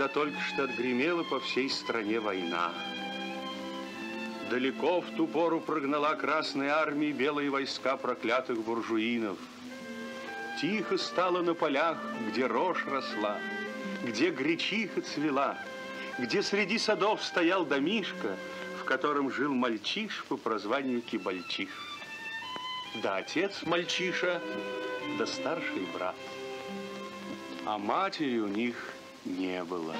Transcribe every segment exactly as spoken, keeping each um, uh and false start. когда только что отгремела по всей стране война. Далеко в ту пору прогнала Красная Армия белые войска проклятых буржуинов. Тихо стало на полях, где рожь росла, где гречиха цвела, где среди садов стоял домишка, в котором жил мальчиш по прозванию Кибальчиш. Да отец мальчиша, да старший брат. А матери у них не было.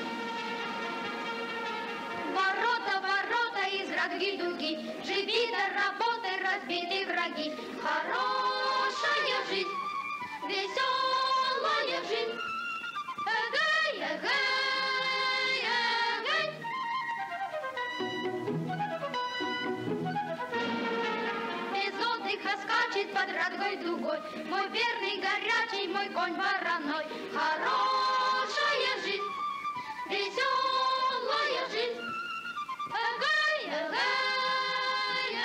Ворота, ворота из Радги-Дуги, живи да работай, разбитые враги. Хорошая жизнь, веселая жизнь. Эгай, эгай. Скачет под Радгой-Дугой мой верный, горячий, мой конь вороной. Хорошая жизнь, веселая жизнь. Эгай, эгай,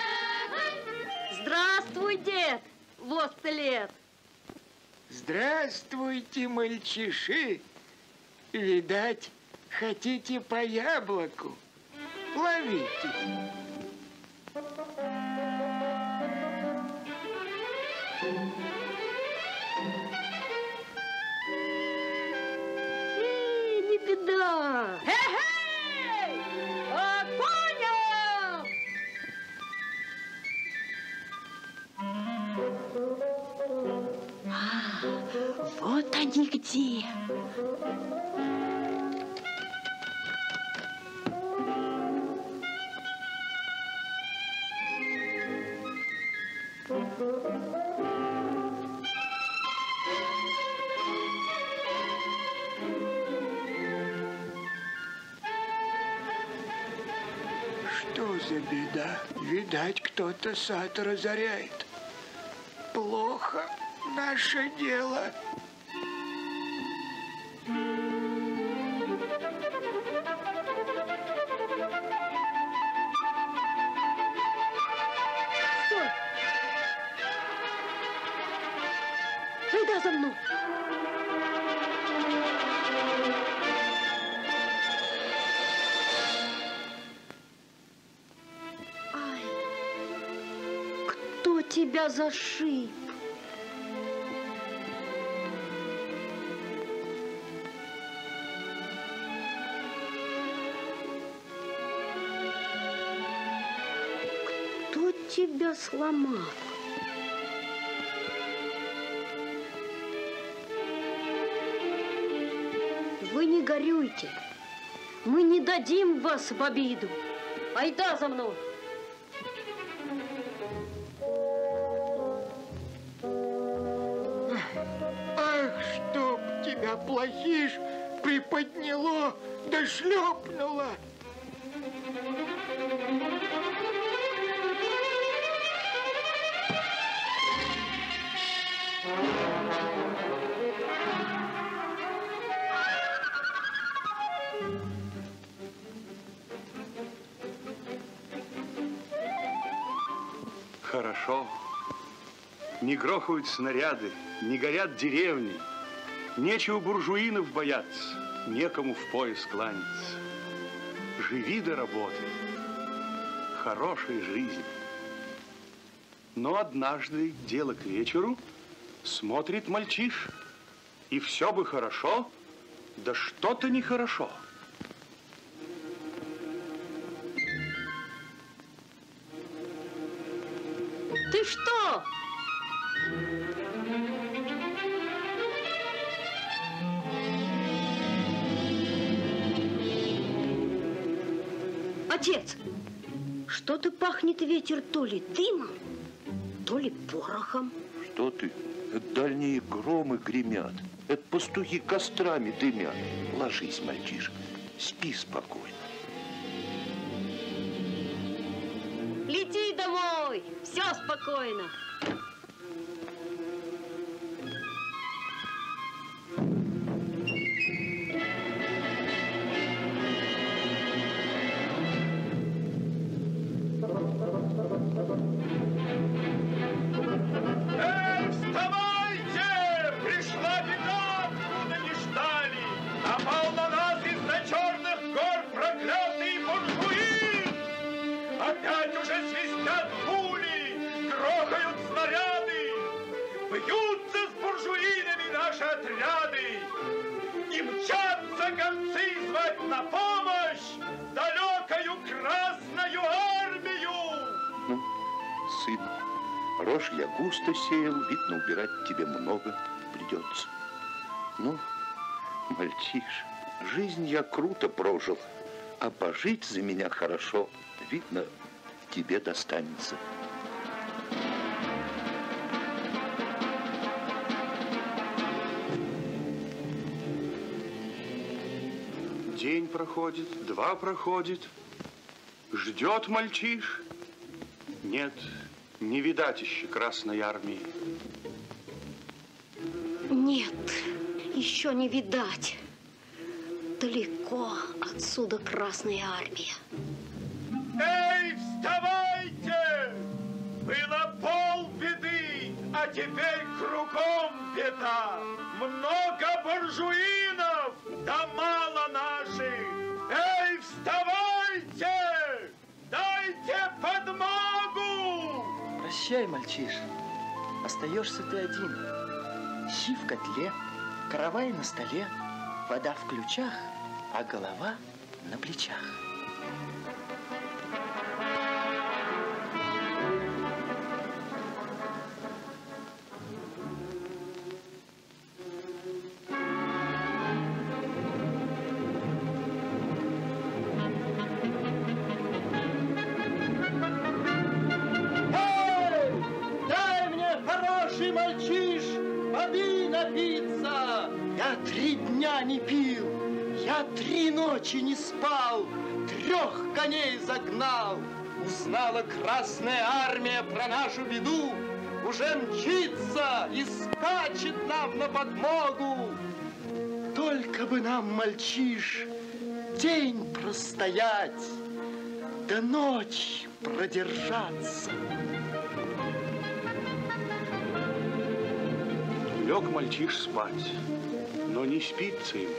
эгай. Здравствуй, дед, вот лет. Здравствуйте, мальчиши. Видать, хотите по яблоку? Ловите. Да. Хе-хей! А, понял! А, вот они где! За беда. Видать, кто-то сад разоряет. Плохо наше дело. Стой! Сюда за мной! Тебя зашиб. Кто тебя сломал? Вы не горюйте. Мы не дадим вас в обиду. Айда за мной. Плохиш приподняло, да шлепнуло. Хорошо. Не грохают снаряды, не горят деревни. Нечего буржуинов бояться, некому в пояс кланяться. Живи да работай, хорошей жизни. Но однажды, дело к вечеру, смотрит мальчиш, и все бы хорошо, да что-то нехорошо. Ты что? Отец, что-то пахнет ветер то ли дымом, то ли порохом. Что ты? Это дальние громы гремят, это пастухи кострами дымят. Ложись, мальчишка, спи спокойно. Лети домой, все спокойно. отряды и мчатся гонцы звать на помощь далекую Красную Армию. Сын, рожь я густо сеял, видно, убирать тебе много придется. Ну, мальчиш, жизнь я круто прожил, а пожить за меня хорошо, видно, тебе достанется. День проходит, два проходит, ждет мальчиш. Нет, не видать еще Красной Армии. Нет, еще не видать. Далеко отсюда Красная Армия. Эй, вставайте! Было полбеды, а теперь кругом беда. Много буржуинов, да мало наших. Эй, вставайте! Дайте подмогу! Прощай, мальчиш. Остаешься ты один. Щи в котле, каравай на столе, вода в ключах, а голова на плечах. Не спал, трех коней загнал. Узнала Красная Армия про нашу беду, уже мчится и скачет нам на подмогу. Только бы нам, мальчиш, день простоять, да ночь продержаться. Лег мальчиш спать, но не спится им.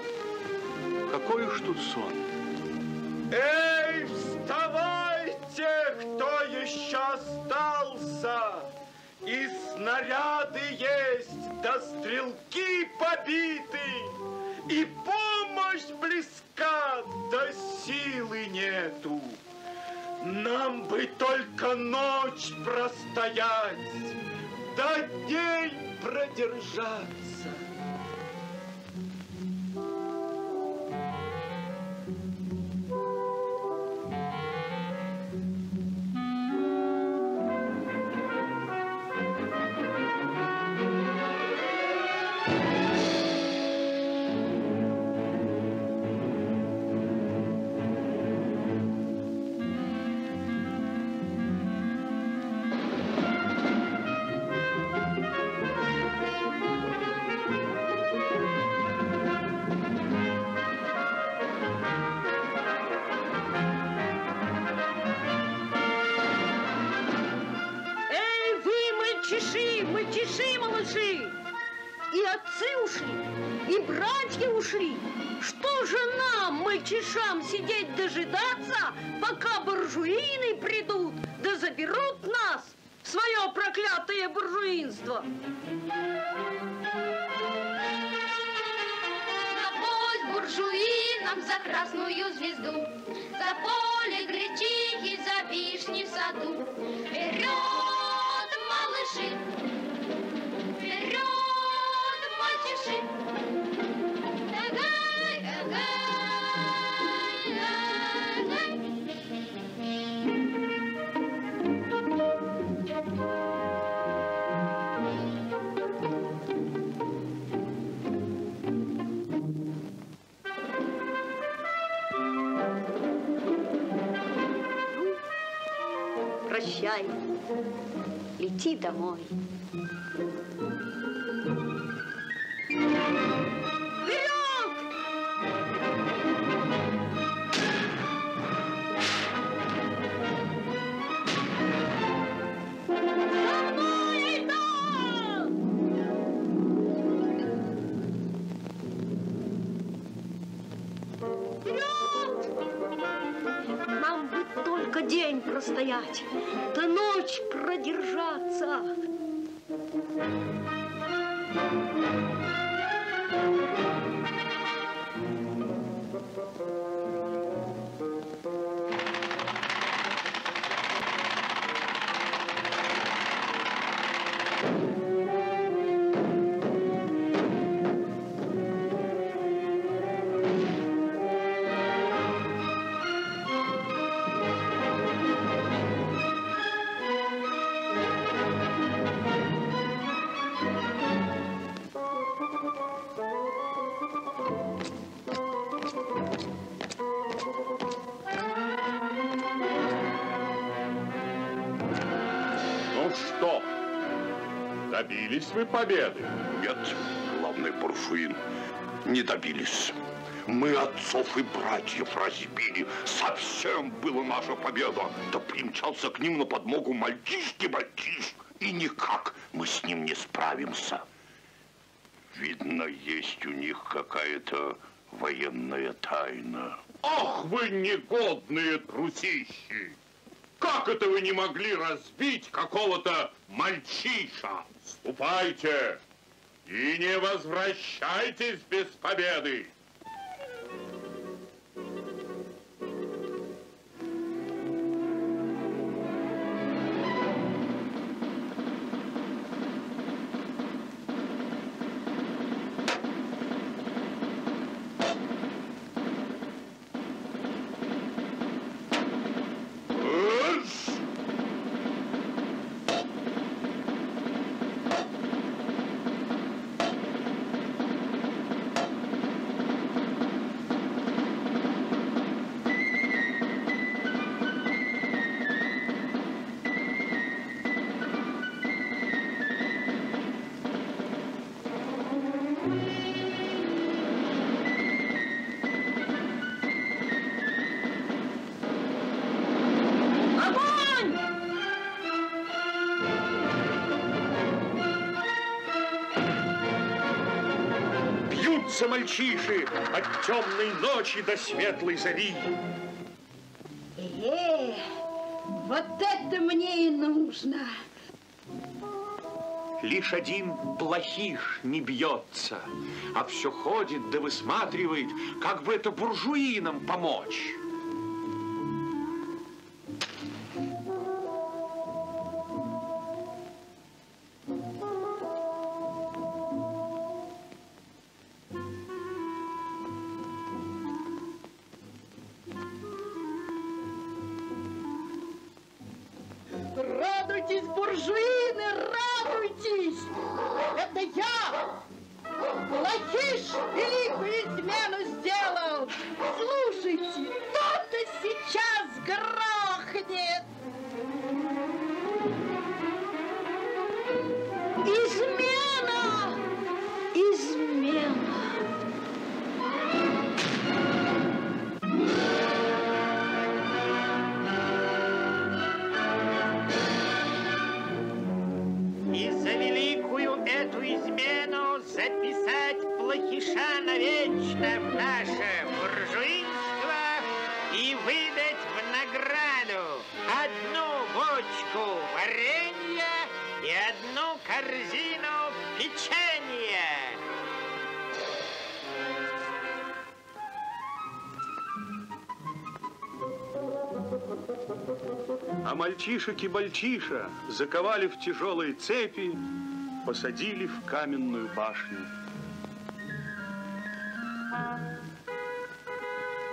Какой уж тут сон. Эй, вставайте, кто еще остался. И снаряды есть, да стрелки побиты. И помощь близка, да силы нету. Нам бы только ночь простоять, да день продержаться. Лети домой. Продержаться. Добились вы победы? Нет, главный Пурфуин, не добились. Мы отцов и братьев разбили. Совсем была наша победа. Да примчался к ним на подмогу Мальчиш-Кибальчиш. И никак мы с ним не справимся. Видно, есть у них какая-то военная тайна. Ох, вы негодные трусищи! Как это вы не могли разбить какого-то мальчиша? Ступайте и не возвращайтесь без победы! Мальчиши от темной ночи до светлой зари. Э, вот это мне и нужно. Лишь один плохиш не бьется, а все ходит да высматривает, как бы это буржуинам помочь. Радуйтесь, буржуины, радуйтесь! Это я, плохиш, великую измену сделал! Слушайте, кто-то сейчас грохнет! Измена! Измена! Записать плохиша навечно в наше буржуинство и выдать в награду одну бочку варенья и одну корзину печенья. А мальчишек и бальчиша заковали в тяжелые цепи, посадили в каменную башню.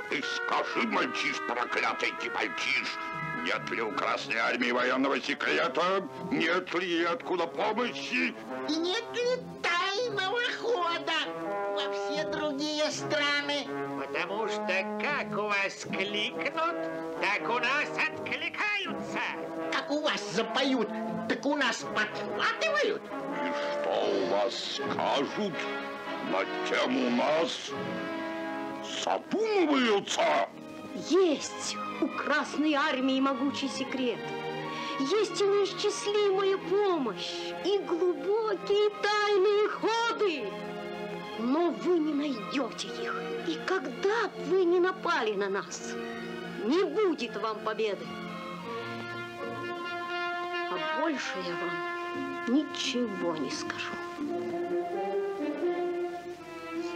Ты скажи, мальчиш проклятый Кибальчиш, нет ли у Красной Армии военного секрета, нет ли и откуда помощи? И нет ли тайного хода во все другие страны? Потому что как у вас кликнут, так у нас откликаются. Как у вас запоют, так у нас подхватывают. И что у вас скажут, над тем у нас задумываются. Есть у Красной Армии могучий секрет. Есть и неисчислимая помощь, и глубокие тайные ходы. Но вы не найдете их. И когда бы вы не напали на нас, не будет вам победы. А больше я вам ничего не скажу.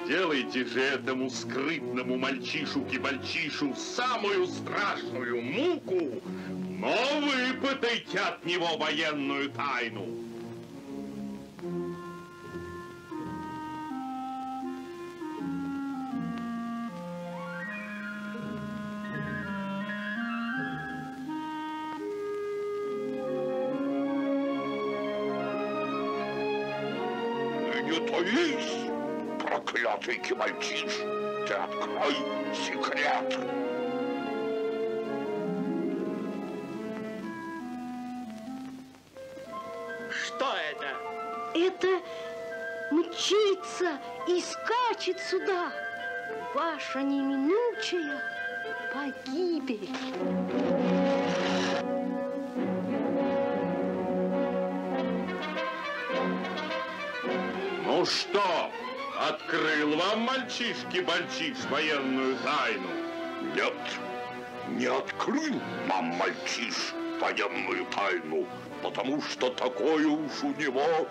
Сделайте же этому скрытному мальчишу-кибальчишу самую страшную муку, но выпытайте от него военную тайну. Проклятый Кибальчиш, ты открой секрет. Что это? это мчится и скачет сюда. Ваша неминучая погибель. Ну что, открыл вам мальчиш-кибальчиш военную тайну? Нет, не открыл вам мальчиш военную тайну, потому что такое уж у него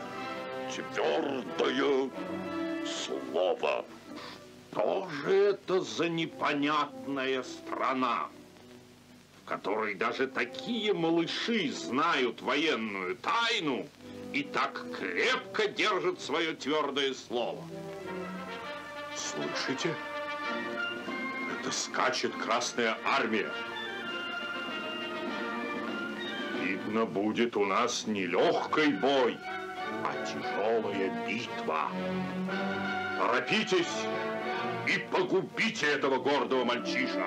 твердое слово. Что же это за непонятная страна, в которой даже такие малыши знают военную тайну и так крепко держат свое твердое слово? Слышите? Это скачет Красная Армия. Видно, будет у нас не легкий бой, а тяжелая битва. Торопитесь и погубите этого гордого мальчиша.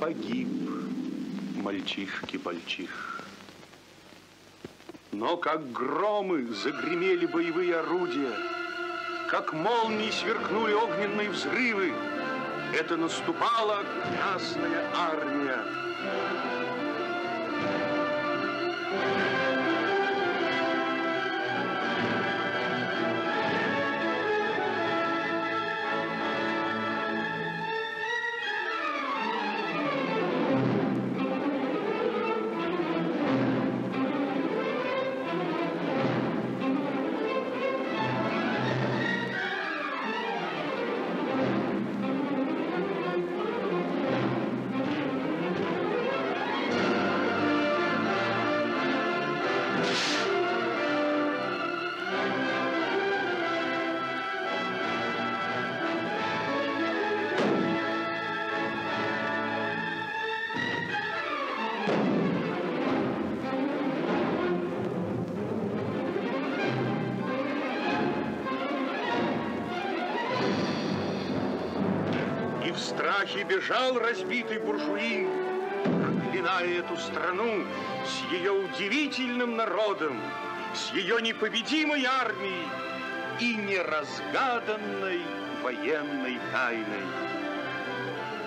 Погиб мальчиш-кибальчиш. Но как громы загремели боевые орудия, как молнии сверкнули огненные взрывы, это наступала Красная Армия. И бежал разбитый Пурфуин, проклиная эту страну с ее удивительным народом, с ее непобедимой армией и неразгаданной военной тайной.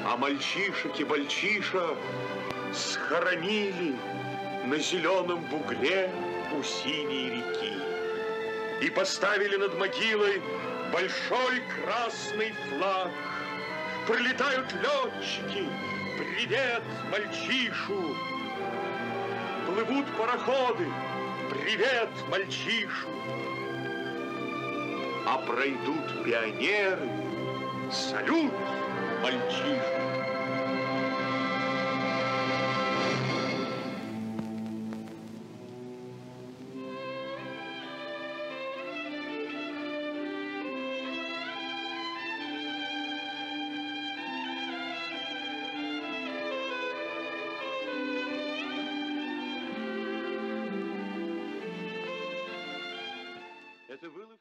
А мальчишек и мальчиша схоронили на зеленом бугре у синей реки и поставили над могилой большой красный флаг. Прилетают летчики, привет мальчишу. Плывут пароходы, привет мальчишу. А пройдут пионеры, салют мальчишу. Это было...